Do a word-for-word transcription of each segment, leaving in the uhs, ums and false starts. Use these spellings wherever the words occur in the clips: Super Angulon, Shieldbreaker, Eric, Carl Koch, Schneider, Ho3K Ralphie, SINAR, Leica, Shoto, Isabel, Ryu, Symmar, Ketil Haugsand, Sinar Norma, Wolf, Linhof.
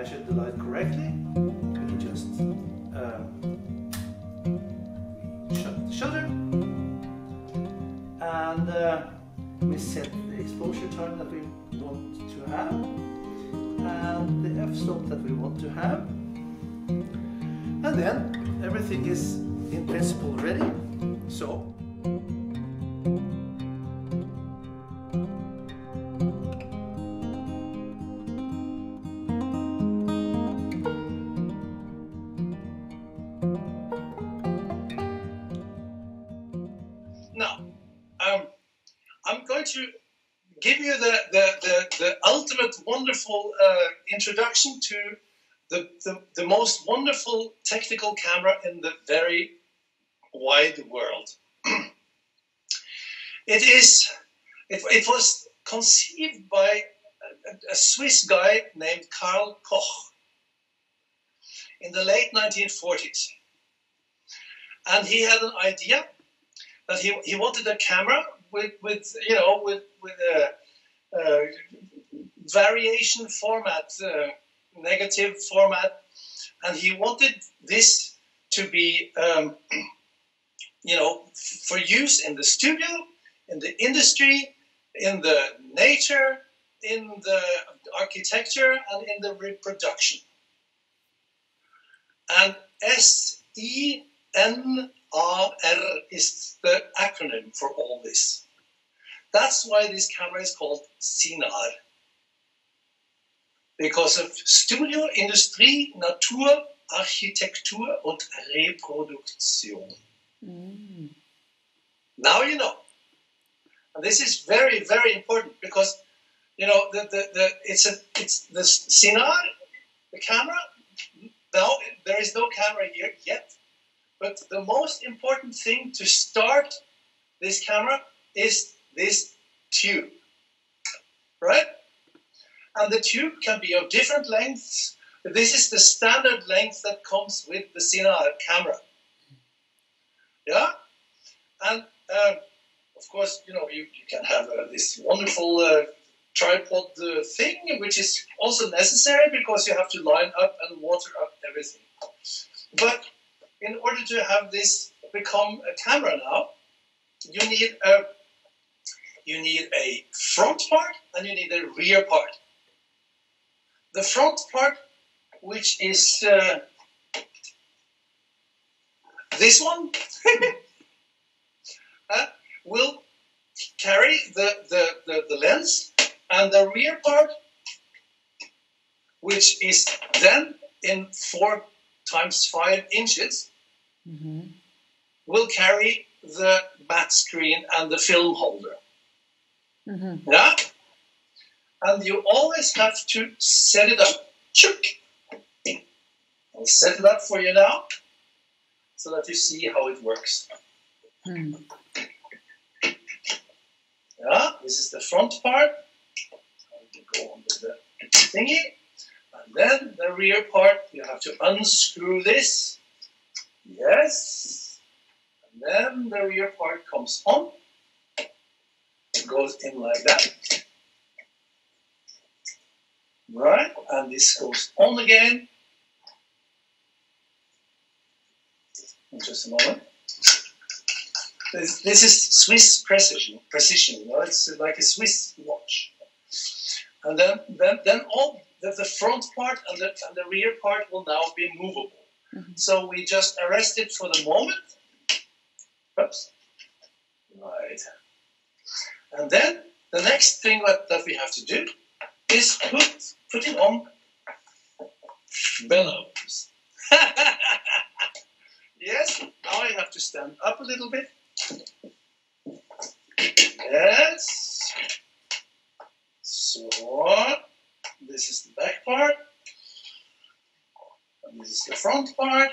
measured the light correctly. We just um, shut the shutter, and uh, we set the exposure time that we want to have and the f-stop that we want to have, and then everything is in principle ready. So now um, I'm going to give you the, the, the, the ultimate wonderful uh, introduction to the, the, the most wonderful technical camera in the very wide world. It is, it, it was conceived by a, a Swiss guy named Carl Koch in the late nineteen forties. And he had an idea that he, he wanted a camera with, with you know, with, with a, a variation format, uh, negative format. And he wanted this to be, um, you know, for use in the studio, in the industry, in the nature, in the architecture, and in the reproduction. And S I N A R is the acronym for all this. That's why this camera is called SINAR. Because of Studio, Industrie, Natur, Architektur und Reproduktion. Mm. Now you know. And this is very, very important because, you know, the, the, the, it's a, it's the SINAR, the camera. Now, there is no camera here yet, but the most important thing to start this camera is this tube, right? And the tube can be of different lengths. This is the standard length that comes with the SINAR camera. Yeah? And, uh, of course, you know, you, you can have uh, this wonderful uh, tripod uh, thing, which is also necessary because you have to line up and water up everything. But in order to have this become a camera now, you need a, you need a front part and you need a rear part. The front part, which is uh, this one, uh, will carry the, the, the, the lens, and the rear part, which is then in four times five inches, mm-hmm. will carry the matte screen and the film holder. Mm-hmm. Yeah? And you always have to set it up. I'll set it up for you now, so that you see how it works. Mm. Yeah, this is the front part. You go on with the thingy, and then the rear part. You have to unscrew this. Yes, and then the rear part comes on. It goes in like that, right? And this goes on again. Just a moment. This, this is Swiss precision. Precision. You know? It's like a Swiss watch. And then, then, then all the, the front part and the, and the rear part will now be movable. Mm-hmm. So we just arrest it for the moment. Oops. Right. And then the next thing that, that we have to do is put put it on bellows. Yes, now I have to stand up a little bit. Yes. So, this is the back part. And this is the front part.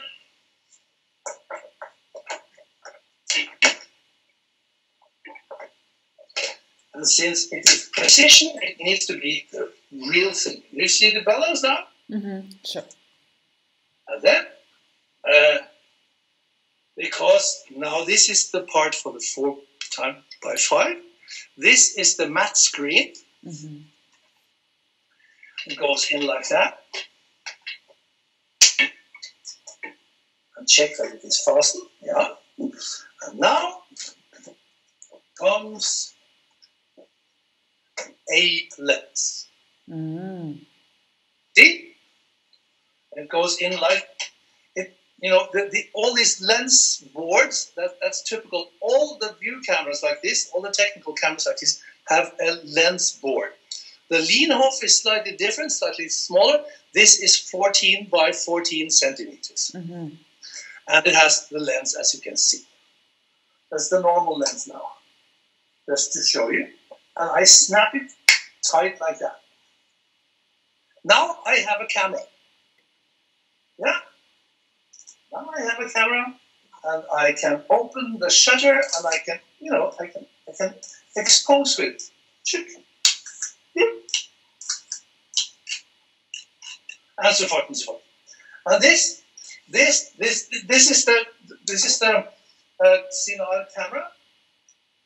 And since it is precision, it needs to be the real thing. You see the balance now? Mm-hmm, sure. And then, uh, because now this is the part for the four time by five. This is the matte screen. Mm-hmm. It goes in like that. and check that it is fastened. Yeah. And now comes eight lens. Mm. See? It goes in like it. You know, the, the, all these lens boards. That, that's typical. All the view cameras like this, all the technical cameras like this, have a lens board. The Linhof is slightly different, slightly smaller. This is fourteen by fourteen centimeters. Mm-hmm. And it has the lens, as you can see. That's the normal lens now, just to show you. And I snap it tight like that. Now I have a camera. Yeah. Now I have a camera, and I can open the shutter, and I can, you know, I can, I can expose it. And so forth and so forth. And this, this, this, this is the, this is the uh, Sinar camera,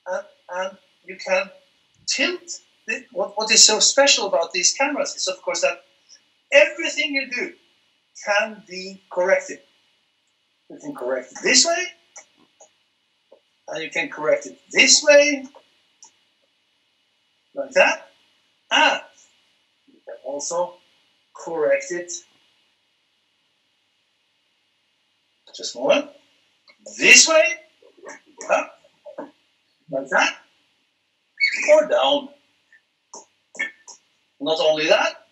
and and you can tilt. The, what what is so special about these cameras is, of course, that everything you do can be corrected. You can correct it this way, and you can correct it this way, like that, and you can also correct it, just a moment, this way, up, like that, or down. Not only that,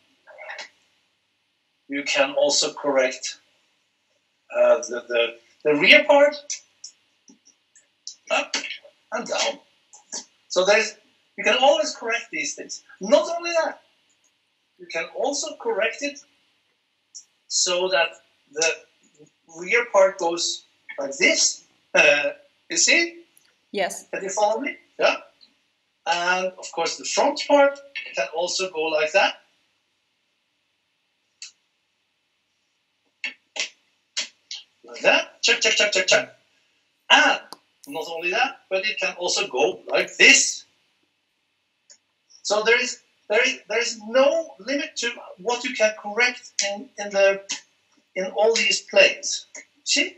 you can also correct uh, the, the, the rear part, up and down. So there's, you can always correct these things. Not only that, you can also correct it so that the rear part goes like this. Uh, you see? Yes. Can you follow me? Yeah. And of course, the front part can also go like that. Like that. Check, check, check, check, check. And not only that, but it can also go like this. So there is. There is, there is no limit to what you can correct in, in, the, in all these planes. See?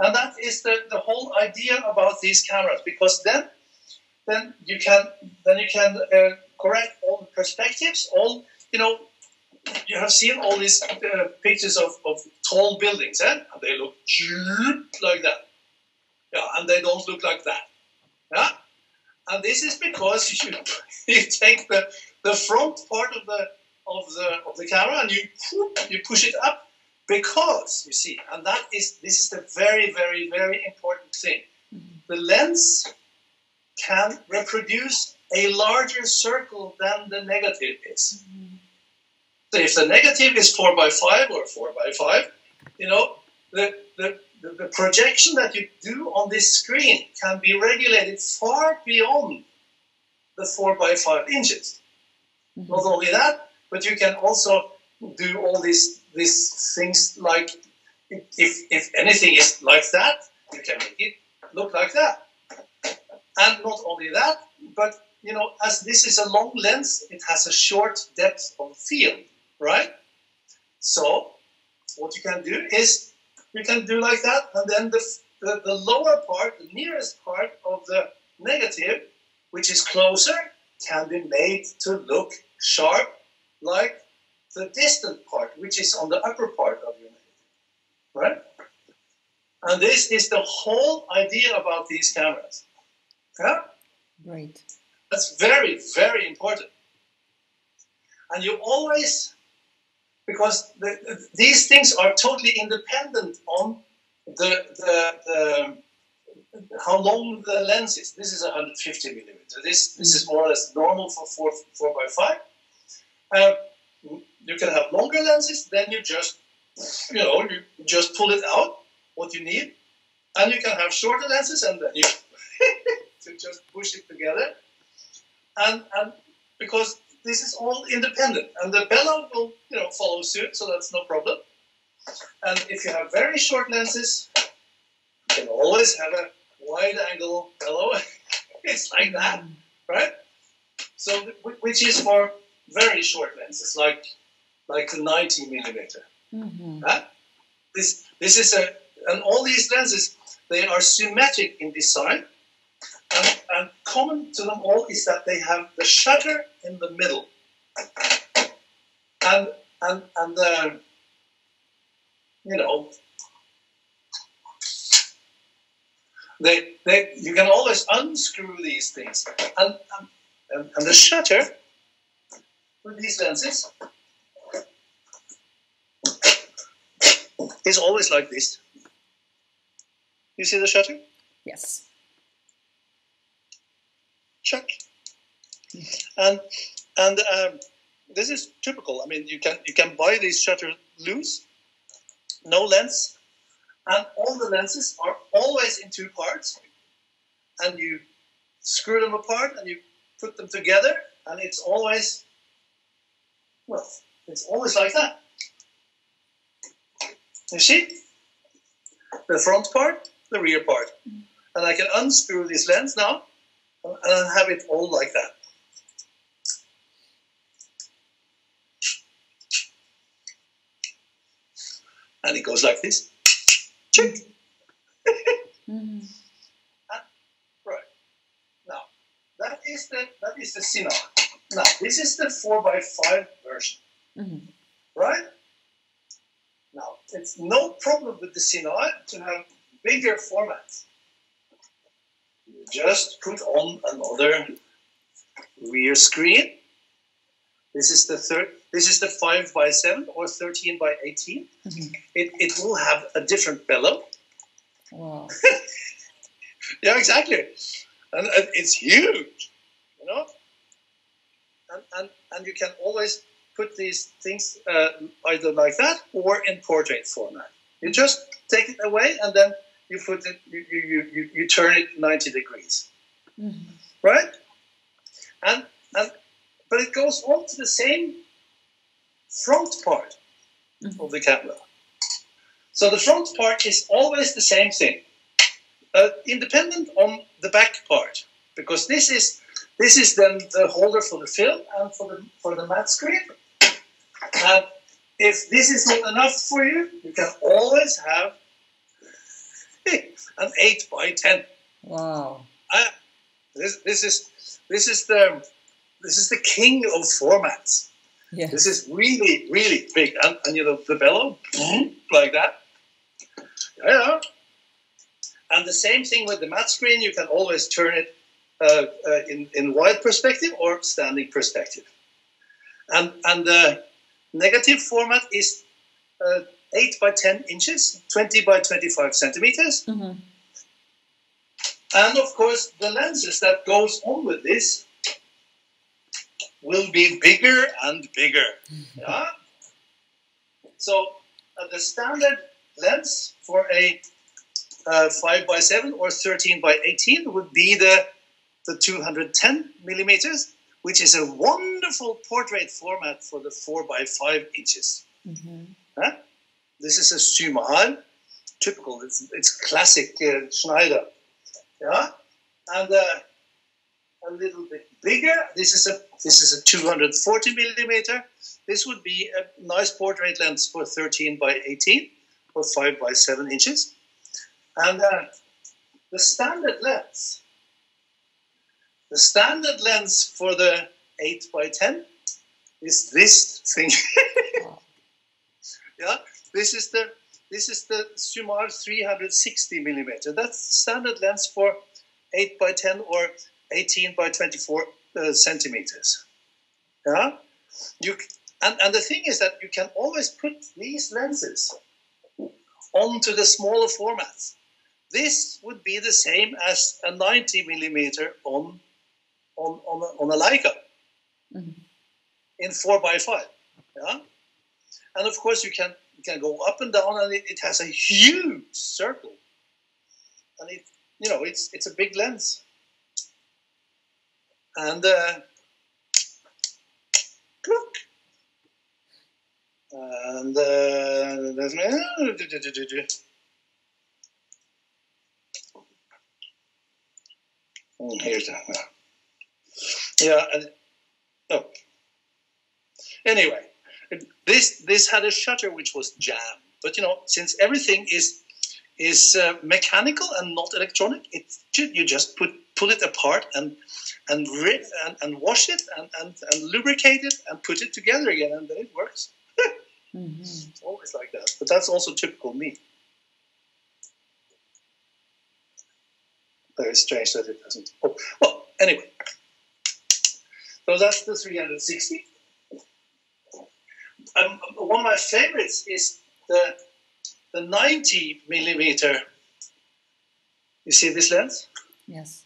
And that is the, the whole idea about these cameras, because then, then you can, then you can uh, correct all the perspectives, all, you know, you have seen all these uh, pictures of, of tall buildings, eh? And they look like that. Yeah, and they don't look like that. Yeah? And this is because you, you take the, the front part of the of the of the camera and you you push it up, because you see, and that is this is the very very very important thing. The lens can reproduce a larger circle than the negative is. So if the negative is four by five or four by five, you know, the the the projection that you do on this screen can be regulated far beyond the four by five inches. Mm-hmm. Not only that, but you can also do all these, these things like, if, if anything is like that, you can make it look like that. And not only that, but, you know, as this is a long lens, it has a short depth of field, right? So, what you can do is, you can do like that, and then the, the, the lower part, the nearest part of the negative, which is closer, can be made to look sharp, like the distant part, which is on the upper part of your negative, right? And this is the whole idea about these cameras. Yeah? Right. That's very, very important. And you always... Because the, the, these things are totally independent on the, the, the how long the lens is. This is one hundred fifty millimeters. This this is more or less normal for four four by five. Uh, you can have longer lenses. Then you just you know you just pull it out what you need, and you can have shorter lenses, and then you to just push it together, and and because. This is all independent, and the bellow will, you know, follow suit, so that's no problem. And if you have very short lenses, you can always have a wide-angle bellow. It's like that, right? So, which is for very short lenses, like like the ninety millimeter. Mm-hmm. Right? This This is a, and all these lenses, they are symmetric in design, and, and common to them all is that they have the shutter in the middle, and and and the, you know, they they you can always unscrew these things, and and, and the shutter with these lenses is always like this. You see the shutter? Yes. Check. And and um, this is typical. I mean, you can you can buy these shutter loose, no lens, and all the lenses are always in two parts, and you screw them apart and you put them together, and it's always, well, it's always like that. You see? The front part, the rear part. And I can unscrew this lens now and have it all like that. And it goes like this. Check. Mm-hmm. Right. Now, that is the that is the Sinar. Now, this is the four by five version. Mm-hmm. Right? Now, it's no problem with the Sinar to have bigger formats. You just put on another rear screen. This is the third. This is the five by seven or thirteen by eighteen. Mm-hmm. It it will have a different bellow. Wow. Yeah, exactly, and, and it's huge, you know. And and and you can always put these things uh, either like that or in portrait format. You just take it away and then you put it, you you you, you turn it ninety degrees, mm-hmm. right? And and but it goes on to the same front part mm-hmm. of the camera. So the front part is always the same thing, uh, independent on the back part, because this is this is then the holder for the film and for the for the matte screen. And if this is not enough for you, you can always have an eight by ten. Wow! Uh, this this is this is the this is the king of formats. Yeah. This is really really big, and, and you know the bellow like that. Yeah. And the same thing with the matte screen. You can always turn it uh, uh, in in wide perspective or standing perspective. And and the negative format is uh, eight by ten inches, twenty by twenty-five centimeters. Mm-hmm. And of course, the lenses that goes on with this will be bigger and bigger. Mm-hmm. Yeah? So uh, the standard lens for a uh, five by seven or thirteen by eighteen would be the, the two hundred ten millimeters, which is a wonderful portrait format for the four by five inches. Mm-hmm. Huh? This is a Symmar, typical, it's, it's classic uh, Schneider. Yeah? And uh, a little bit bigger. This is a this is a two hundred forty millimeter. This would be a nice portrait lens for thirteen by eighteen or five by seven inches. And uh, the standard lens, the standard lens for the eight by ten is this thing. Yeah, this is the this is the Symmar three hundred sixty millimeter. That's the standard lens for eight by ten or eighteen by twenty-four uh, centimeters. Yeah, you and and the thing is that you can always put these lenses onto the smaller formats. This would be the same as a ninety millimeter on on on a, on a Leica mm-hmm. in four by five. Yeah, and of course you can you can go up and down, and it, it has a huge circle, and it you know it's it's a big lens. And uh, look, and uh, that's my. Oh, here's that. Yeah. And, oh. Anyway, this this had a shutter which was jammed. But you know, since everything is is uh, mechanical and not electronic, it you just put pull it apart and and and, and wash it and, and and lubricate it and put it together again, and then it works. Mm-hmm. It's always like that, but that's also typical me. Very strange that it doesn't. Oh, well, anyway. So that's the three sixty. Um, one of my favorites is the the ninety millimeter. You see this lens? Yes.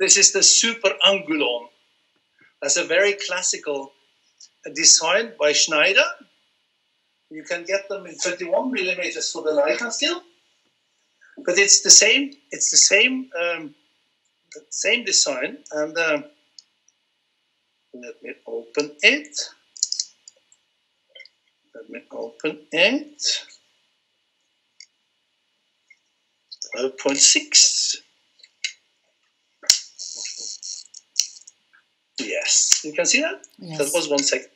This is the Super Angulon. That's a very classical design by Schneider. You can get them in thirty-one millimeters for the Leica still, but it's the same. It's the same, um, the same design. And uh, let me open it. Let me open it. twelve point six. Yes, you can see that. Yes. That was one second.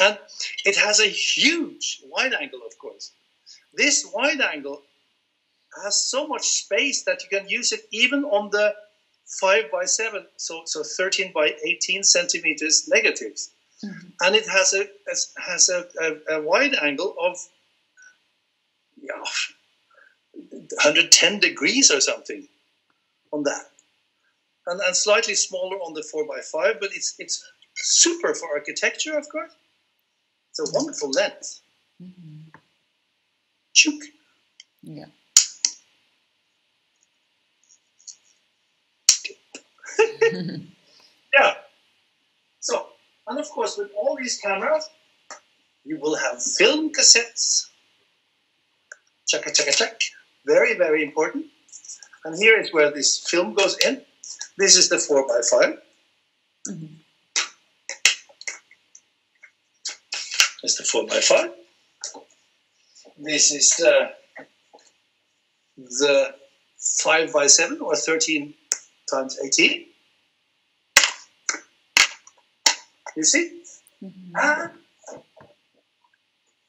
And it has a huge wide angle, of course. This wide angle has so much space that you can use it even on the five by seven, so, so thirteen by eighteen centimeters negatives. Mm-hmm. And it has a has, has a, a, a wide angle of yeah, one hundred ten degrees or something on that. And, and slightly smaller on the four by five, but it's it's super for architecture, of course. It's a wonderful lens. Mm-hmm. Chook. Yeah. Yeah. So, and of course, with all these cameras, you will have film cassettes. Chaka, chaka, chaka. Very, very important. And here is where this film goes in. This is the four by five. Mm-hmm. It's the four by five. This is the, the five by seven or thirteen times eighteen. You see? Mm-hmm. And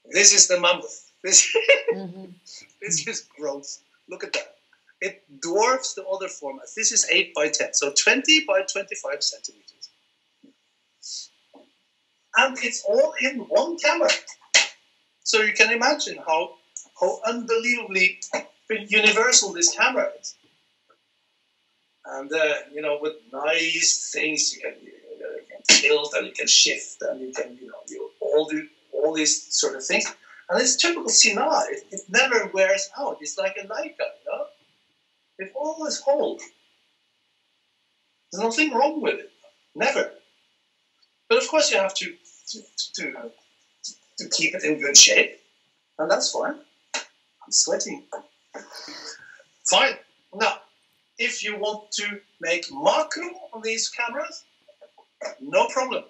this is the mammoth. This, mm-hmm. This is gross. Look at that. It dwarfs the other formats. This is eight by ten, so twenty by twenty-five centimeters. And it's all in one camera. So you can imagine how, how unbelievably universal this camera is. And, uh, you know, with nice things, you can, you, know, you can tilt and you can shift and you can, you know, you all do all these sort of things. And it's typical Sinar. It, it never wears out. It's like a Leica, you know? It always holds. There's nothing wrong with it. Never. But of course you have to to, to to keep it in good shape, and that's fine. I'm sweating. Fine. Now, if you want to make macro on these cameras, no problem.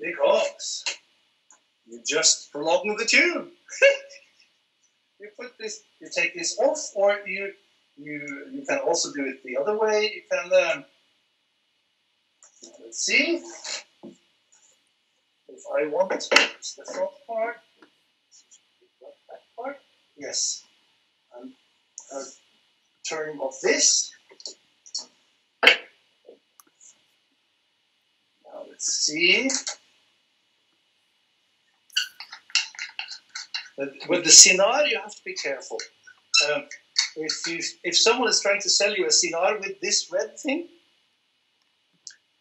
Because you just prolong the tube. You put this, you take this off, or you you you can also do it the other way. You can um, let's see, if I want to use the front part, that back part, yes, and uh, turn off this. Now let's see, with the Sinar you have to be careful. Um, if, you, if someone is trying to sell you a Sinar with this red thing,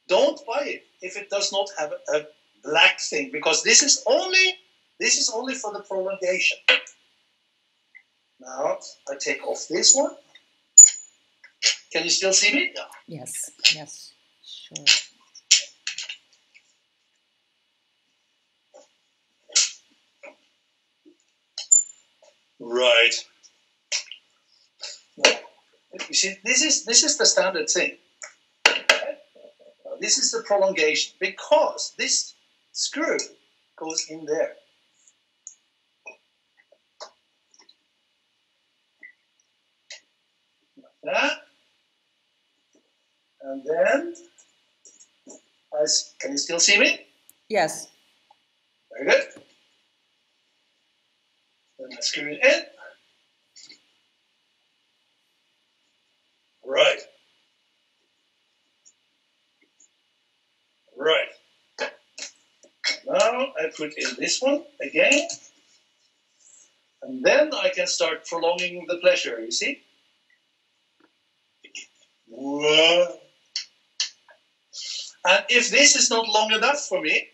don't buy it if it does not have a black thing, because this is only this is only for the prolongation. Now I take off this one. Can you still see me? Yes, yes, sure. Right. Now, you see, this is this is the standard thing. This is the prolongation, because this screw goes in there. Like that. And then, I, can you still see me? Yes. Very good. and screw it in. Right. Right. Now I put in this one again. And then I can start prolonging the pleasure, you see? And if this is not long enough for me,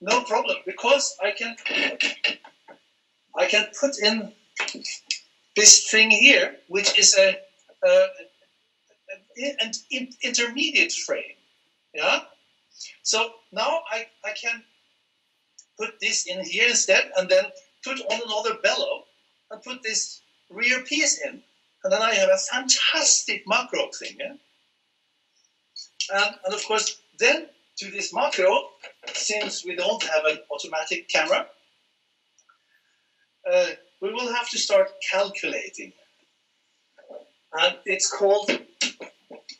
no problem, because I can I can put in this thing here, which is a, a an intermediate frame, yeah. So now I I can put this in here instead, and then put on another bellow, and put this rear piece in, and then I have a fantastic macro thing, yeah? And, and of course, then to this macro, since we don't have an automatic camera, uh, we will have to start calculating. And it's called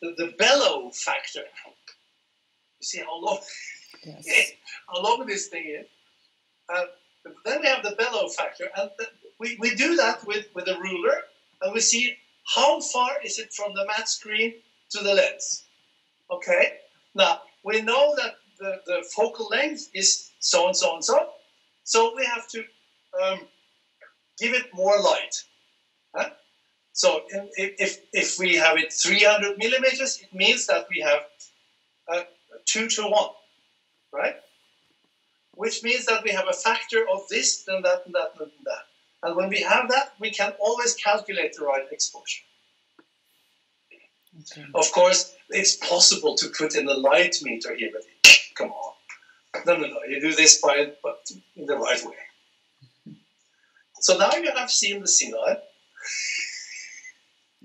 the, the bellow factor. You see how long, yes. yeah, how long this thing is? Uh, then we have the bellow factor, and the, we, we do that with, with a ruler, and we see how far is it from the matte screen to the lens. Okay, now we know that the, the focal length is so and so and so, so we have to um, give it more light. Huh? So if, if, if we have it three hundred millimeters, it means that we have uh, two to one, right? Which means that we have a factor of this, then that, and that, and that. And when we have that, we can always calculate the right exposure. Okay. Of course, it's possible to put in a light meter here, but come on. No, no, no, you do this by, but in the right way. So now you have seen the Sinar.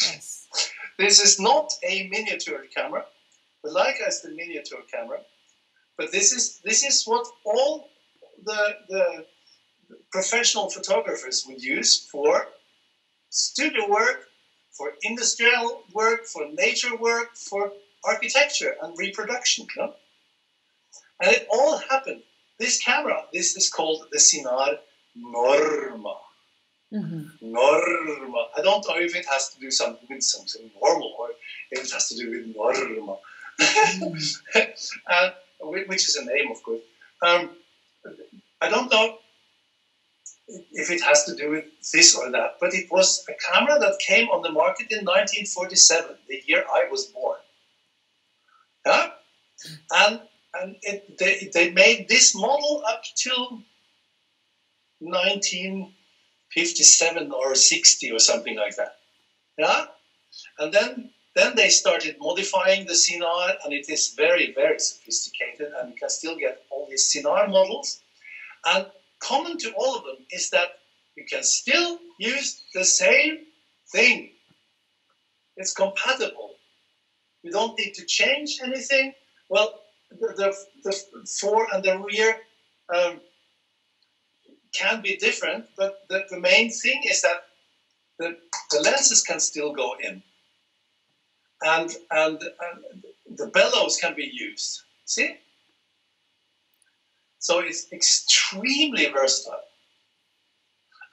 Yes. This is not a miniature camera. The Leica is the miniature camera. But this is, this is what all the, the professional photographers would use for studio work, for industrial work, for nature work, for architecture and reproduction. No? And it all happened. This camera, this is called the Sinar Norma. Mm-hmm. Norma. I don't know if it has to do something with something normal or if it has to do with Norma. Mm-hmm. uh, which is a name, of course. Um, I don't know if it has to do with this or that, but it was a camera that came on the market in nineteen forty-seven, the year I was born. Yeah? And, and it, they, they made this model up till nineteen fifty-seven or sixty or something like that. Yeah? And then, then they started modifying the Sinar, and it is very, very sophisticated, and you can still get all these Sinar models. And common to all of them is that you can still use the same thing. It's compatible. You don't need to change anything. Well, the, the, the fore and the rear um, can be different, but the, the main thing is that the, the lenses can still go in. And, and, and the bellows can be used. See? So it's extremely versatile.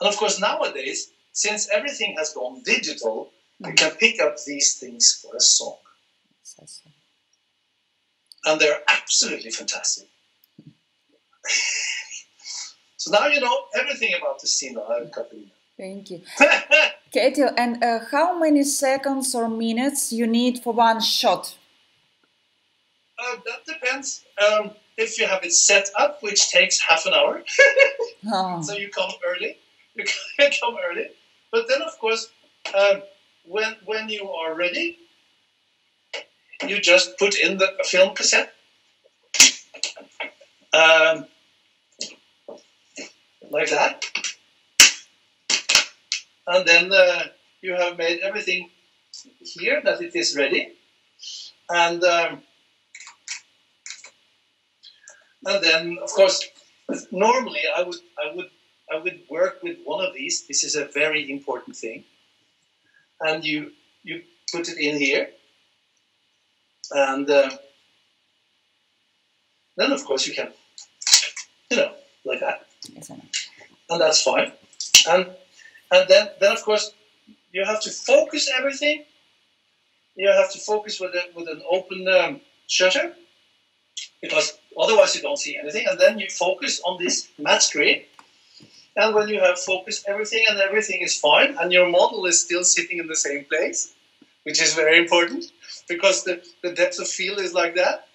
And of course, nowadays, since everything has gone digital, you can pick up these things for a song. Awesome. And they're absolutely fantastic. So now you know everything about the Sinar, Katarina. Thank you. Kjetil, and uh, how many seconds or minutes you need for one shot? Uh, that depends. Um, If you have it set up, which takes half an hour, oh. So you come early, you come early. But then, of course, um, when when you are ready, you just put in the film cassette. Um, like that. And then uh, you have made everything here that it is ready. And... Um, And then, of course, normally I would, I would, I would work with one of these. This is a very important thing, and you, you put it in here, and uh, then of course you can, you know, like that. Yes, I know. and that's fine. And and then then of course you have to focus everything. You have to focus with a, with an open um, shutter, because otherwise you don't see anything. And then you focus on this matte screen. And when you have focused everything and everything is fine, and your model is still sitting in the same place, which is very important, because the, the depth of field is like that,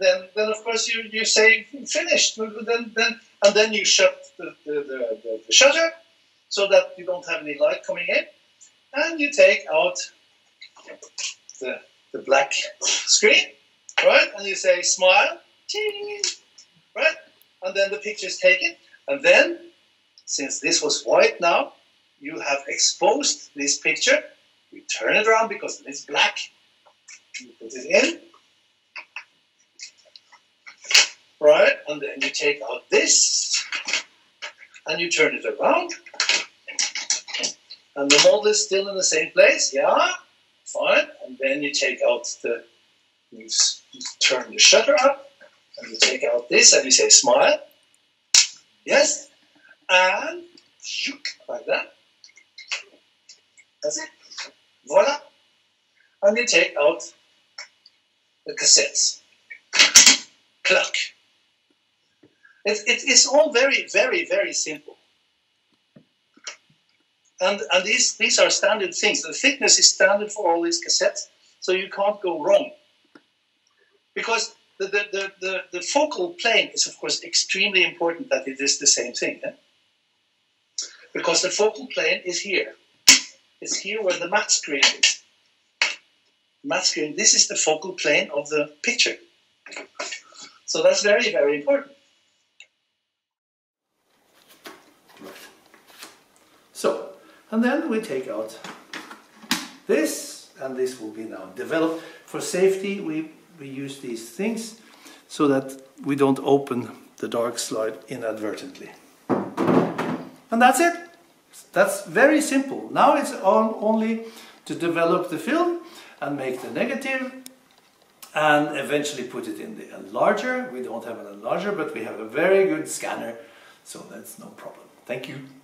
then then of course you, you say finished. Then, then, and then you shut the, the, the, the shutter so that you don't have any light coming in. And you take out the, the black screen, right? And you say smile, right? And then the picture is taken. And then, since this was white now, you have exposed this picture. You turn it around because it's black. You put it in. Right? And then you take out this. And you turn it around. And the model is still in the same place. Yeah. Fine. And then you take out the... You turn the shutter up. And you take out this and you say smile. Yes, and like that. That's it. Voila. And you take out the cassettes. Cluck. It, it, it's all very, very, very simple. And and these these are standard things. The thickness is standard for all these cassettes, so you can't go wrong. Because The, the, the, the focal plane is, of course, extremely important that it is the same thing. Eh? Because the focal plane is here. It's here where the matte screen is. Matte screen, this is the focal plane of the picture. So that's very, very important. So, and then we take out this, and this will be now developed. For safety, we We use these things so that we don't open the dark slide inadvertently. And that's it. That's very simple. Now it's on only to develop the film and make the negative and eventually put it in the enlarger. We don't have an enlarger, but we have a very good scanner, so that's no problem. Thank you.